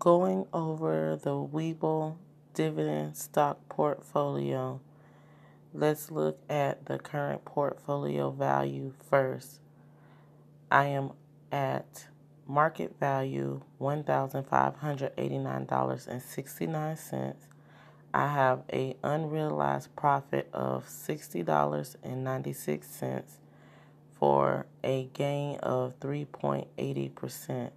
Going over the Webull dividend stock portfolio, let's look at the current portfolio value first. I am at market value $1,589.69. I have an unrealized profit of $60.96 for a gain of 3.80%.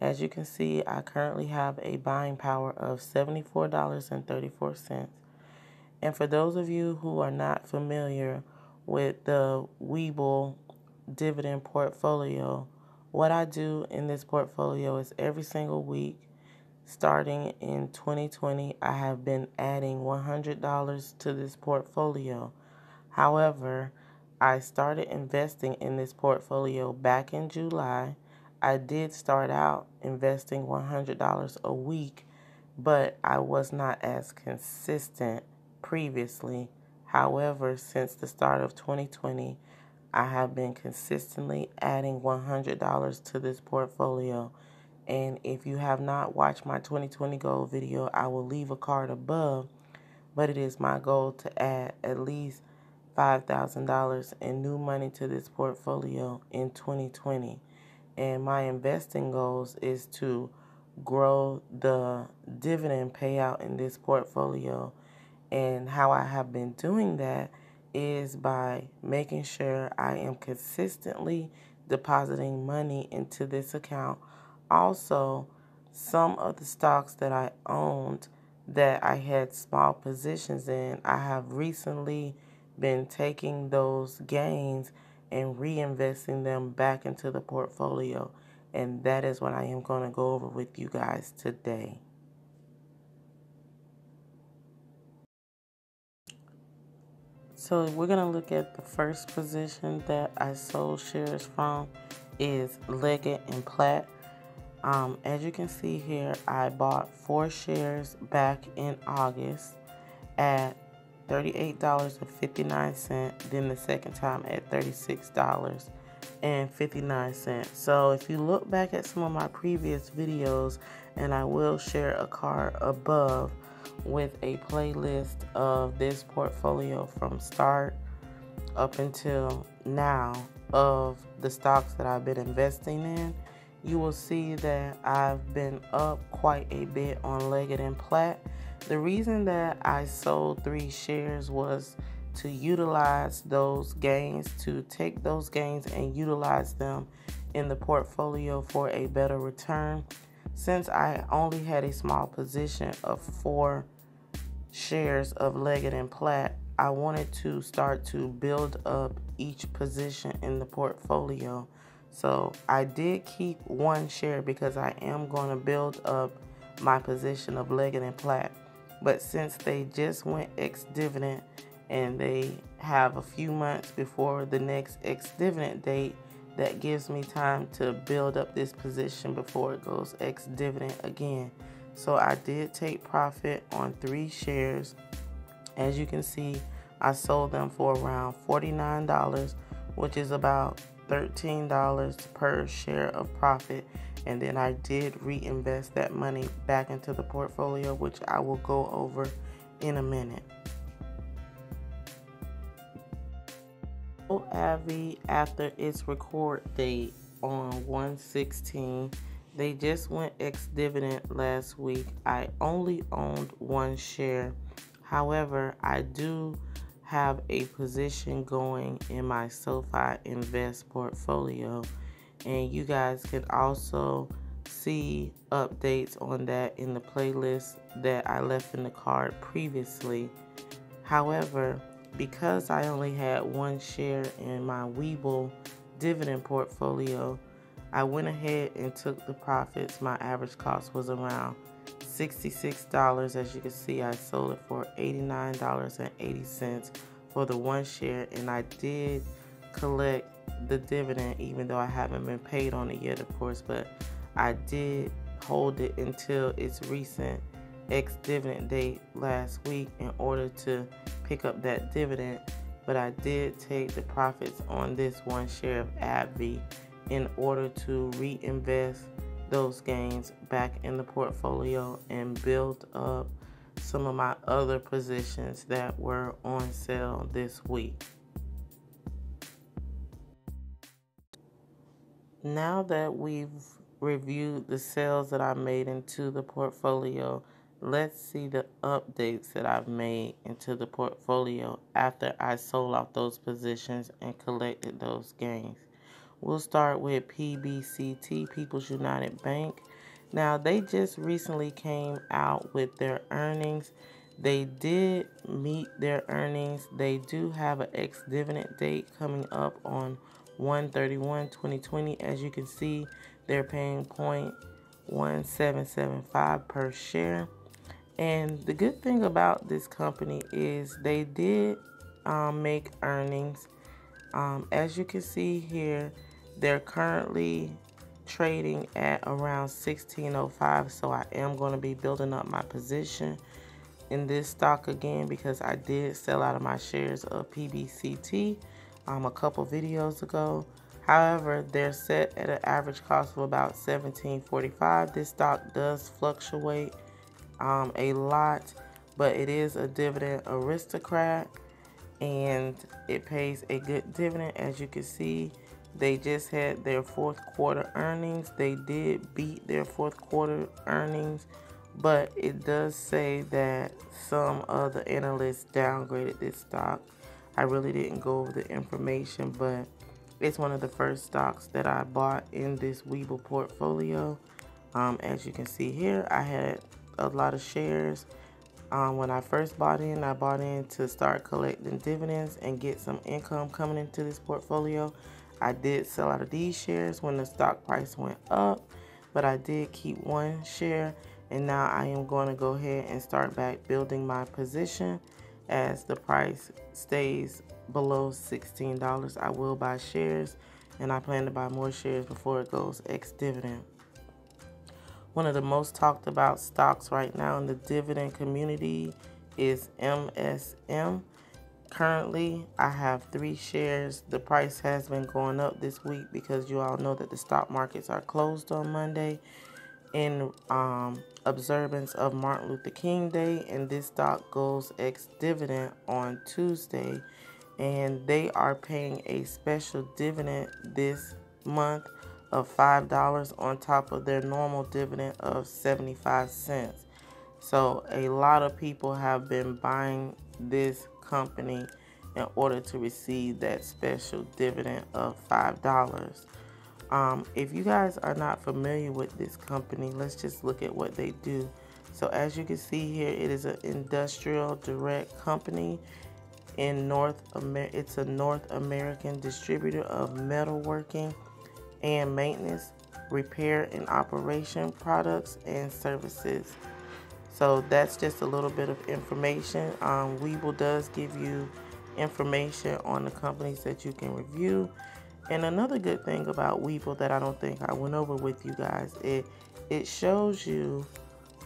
As you can see, I currently have a buying power of $74.34. And for those of you who are not familiar with the Webull dividend portfolio, what I do in this portfolio is every single week, starting in 2020, I have been adding $100 to this portfolio. However, I started investing in this portfolio back in July. I did start out investing $100 a week, but I was not as consistent previously. However, since the start of 2020, I have been consistently adding $100 to this portfolio. And if you have not watched my 2020 goal video, I will leave a card above, but it is my goal to add at least $5,000 in new money to this portfolio in 2020. And my investing goals is to grow the dividend payout in this portfolio. And how I have been doing that is by making sure I am consistently depositing money into this account. Also, some of the stocks that I owned that I had small positions in, I have recently been taking those gains and reinvesting them back into the portfolio. And that is what I am going to go over with you guys today. So we're going to look at the first position that I sold shares from is Leggett and Platt. As you can see here, I bought 4 shares back in August at $38.59, then the second time at $36.59. So if you look back at some of my previous videos, and I will share a card above with a playlist of this portfolio from start up until now of the stocks that I've been investing in, you will see that I've been up quite a bit on Leggett and Platt. The reason that I sold 3 shares was to utilize those gains, to take those gains and utilize them in the portfolio for a better return. Since I only had a small position of 4 shares of Leggett and Platt, I wanted to start to build up each position in the portfolio. So I did keep 1 share because I am going to build up my position of Leggett and Platt. But since they just went ex-dividend and they have a few months before the next ex-dividend date, that gives me time to build up this position before it goes ex-dividend again. So I did take profit on 3 shares. As you can see, I sold them for around $49, which is about $13 per share of profit. And then I did reinvest that money back into the portfolio, which I will go over in a minute. AbbVie, after its record date on 1/16, they just went ex-dividend last week. I only owned 1 share. However, I do have a position going in my SoFi Invest portfolio. And you guys can also see updates on that in the playlist that I left in the card previously. However, because I only had 1 share in my Webull dividend portfolio, I went ahead and took the profits. My average cost was around $66. As you can see, I sold it for $89.80 for the 1 share. And I did collect the dividend, even though I haven't been paid on it yet, of course, but I did hold it until its recent ex-dividend date last week in order to pick up that dividend, but I did take the profits on this one share of AbbVie in order to reinvest those gains back in the portfolio and build up some of my other positions that were on sale this week. Now that we've reviewed the sales that I made into the portfolio, let's see the updates that I've made into the portfolio after I sold off those positions and collected those gains. We'll start with PBCT, People's United Bank. Now, they just recently came out with their earnings. They did meet their earnings. They do have an ex-dividend date coming up on 1/31/2020. As you can see, they're paying 0.1775 per share. And the good thing about this company is they did make earnings. As you can see here, they're currently trading at around 16.05. So I am going to be building up my position in this stock again because I did sell out of my shares of PBCT a couple videos ago. However, they're set at an average cost of about $17.45. This stock does fluctuate a lot, but it is a dividend aristocrat and it pays a good dividend. As you can see, they just had their fourth quarter earnings. They did beat their fourth quarter earnings, but it does say that some of the analysts downgraded this stock. I really didn't go over the information, but it's one of the first stocks that I bought in this Webull portfolio. As you can see here, I had a lot of shares. When I first bought in, I bought in to start collecting dividends and get some income coming into this portfolio. I did sell out of these shares when the stock price went up, but I did keep one share. And now I am going to go ahead and start back building my position. As the price stays below $16, I will buy shares, and I plan to buy more shares before it goes ex-dividend. One of the most talked about stocks right now in the dividend community is MSM. Currently, I have 3 shares. The price has been going up this week because you all know that the stock markets are closed on Monday in observance of Martin Luther King Day, and this stock goes ex-dividend on Tuesday, and they are paying a special dividend this month of $5 on top of their normal dividend of 75 cents. So a lot of people have been buying this company in order to receive that special dividend of $5. If you guys are not familiar with this company, let's just look at what they do. So as you can see here, it is an industrial direct company in North America. It's a North American distributor of metalworking and maintenance, repair and operation products and services. So that's just a little bit of information. Webull does give you information on the companies that you can review. And another good thing about Webull that I don't think I went over with you guys, it shows you,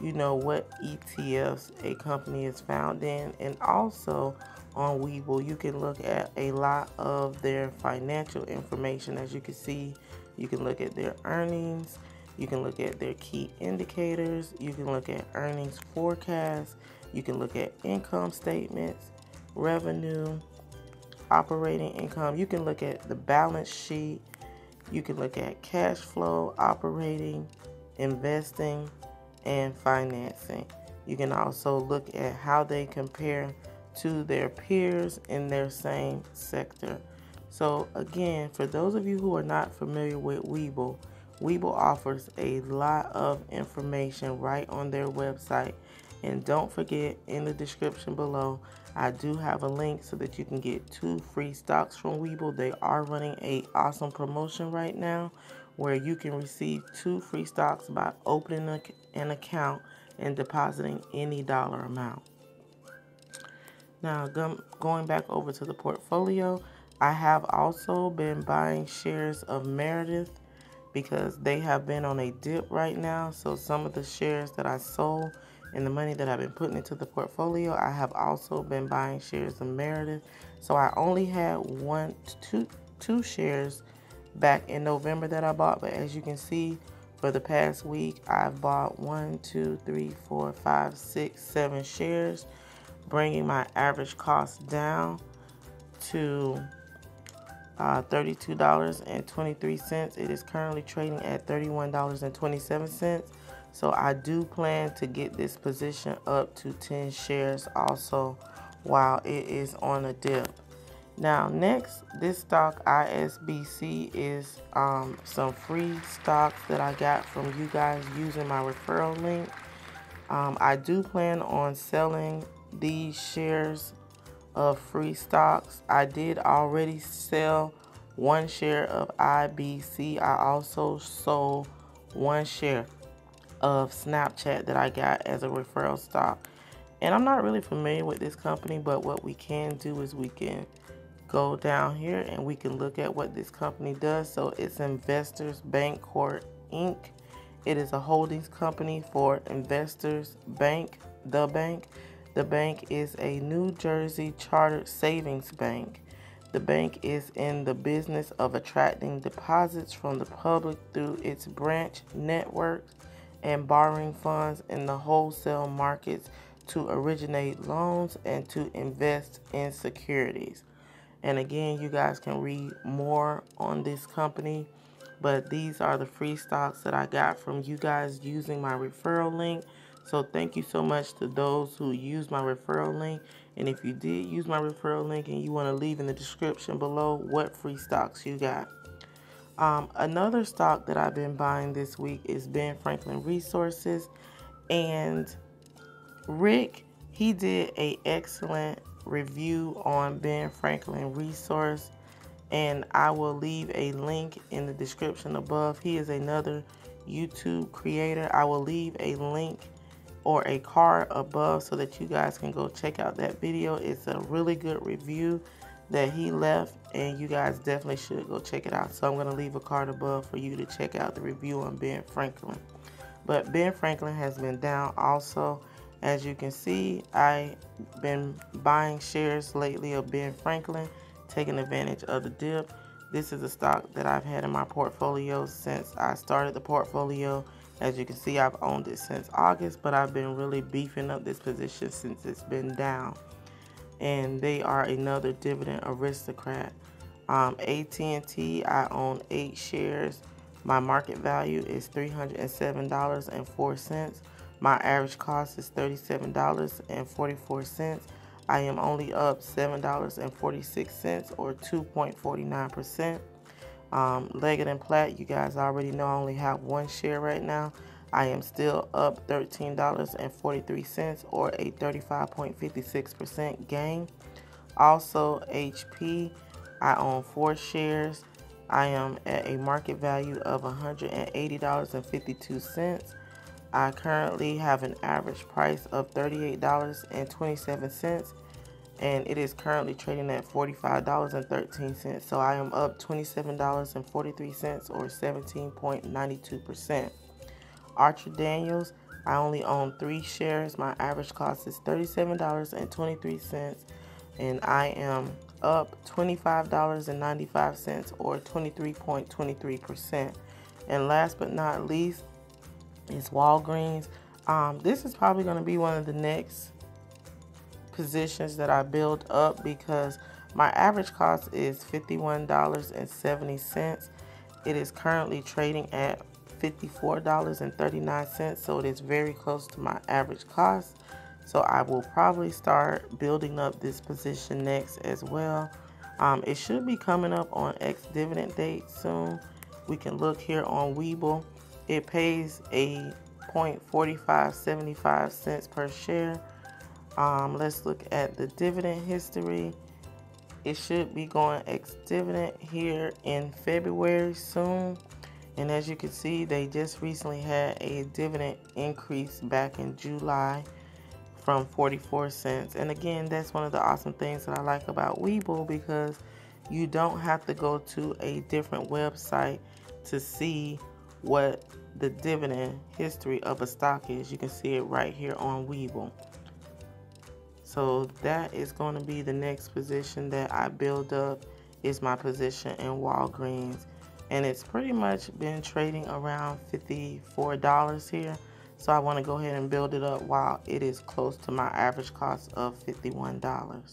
you know, what ETFs a company is found in. And also on Webull, you can look at a lot of their financial information. As you can see, you can look at their earnings. You can look at their key indicators. You can look at earnings forecasts. You can look at income statements, revenue, operating income. You can look at the balance sheet. You can look at cash flow, operating, investing, and financing. You can also look at how they compare to their peers in their same sector. So again, for those of you who are not familiar with Webull, Webull offers a lot of information right on their website. And don't forget, in the description below, I do have a link so that you can get 2 free stocks from Webull. They are running an awesome promotion right now where you can receive 2 free stocks by opening an account and depositing any dollar amount. Now, going back over to the portfolio, I have also been buying shares of Meredith. because they have been on a dip right now. So some of the shares that I sold and the money that I've been putting into the portfolio, I have also been buying shares of Meredith. So I only had two shares back in November that I bought, but as you can see, for the past week, I've bought 7 shares, bringing my average cost down to $32.23. It is currently trading at $31.27. So I do plan to get this position up to 10 shares also while it is on a dip. Now next, this stock ISBC is some free stocks that I got from you guys using my referral link. I do plan on selling these shares of free stocks. I did already sell one share of IBC. I also sold one share of Snapchat that I got as a referral stock. And I'm not really familiar with this company, but what we can do is we can go down here and we can look at what this company does. So it's Investors Bank Corp, Inc. It is a holdings company for Investors Bank, the bank. The bank is a New Jersey chartered savings bank. The bank is in the business of attracting deposits from the public through its branch network and borrowing funds in the wholesale markets to originate loans and to invest in securities. And again, you guys can read more on this company, but these are the free stocks that I got from you guys using my referral link. So thank you so much to those who used my referral link. And if you did use my referral link and you want to leave in the description below what free stocks you got. Another stock that I've been buying this week is Ben Franklin Resources. And Rick, he did an excellent review on Ben Franklin Resource, and I will leave a link in the description above. He is another YouTube creator. I will leave a link or a card above so that you guys can go check out that video. It's a really good review that he left, and you guys definitely should go check it out. So I'm going to leave a card above for you to check out the review on Ben Franklin. But Ben Franklin has been down also. As you can see, I've been buying shares lately of Ben Franklin, taking advantage of the dip. This is a stock that I've had in my portfolio since I started the portfolio. As you can see, I've owned it since August, but I've been really beefing up this position since it's been down. And they are another dividend aristocrat. AT&T, I own 8 shares. My market value is $307.04. My average cost is $37.44. I am only up $7.46 or 2.49%. Leggett and Platt, you guys already know I only have 1 share right now. I am still up $13.43 or a 35.56% gain. Also HP, I own 4 shares. I am at a market value of $180.52. I currently have an average price of $38.27, and it is currently trading at $45.13. So I am up $27.43 or 17.92%. Archer Daniels, I only own 3 shares. My average cost is $37.23, and I am up $25.95 or 23.23%. And last but not least, it's Walgreens. This is probably going to be one of the next positions that I build up because my average cost is $51.70. It is currently trading at $54.39, so it is very close to my average cost. So I will probably start building up this position next as well. It should be coming up on ex-dividend date soon. We can look here on Webull. It pays a $0.4575 per share. Let's look at the dividend history. It should be going ex-dividend here in February soon. And as you can see, they just recently had a dividend increase back in July from 44 cents. And again, that's one of the awesome things that I like about Webull because you don't have to go to a different website to see what the dividend history of a stock is. You can see it right here on Webull. So that is going to be the next position that I build up, is my position in Walgreens. And it's pretty much been trading around $54 here. So I want to go ahead and build it up while it is close to my average cost of $51.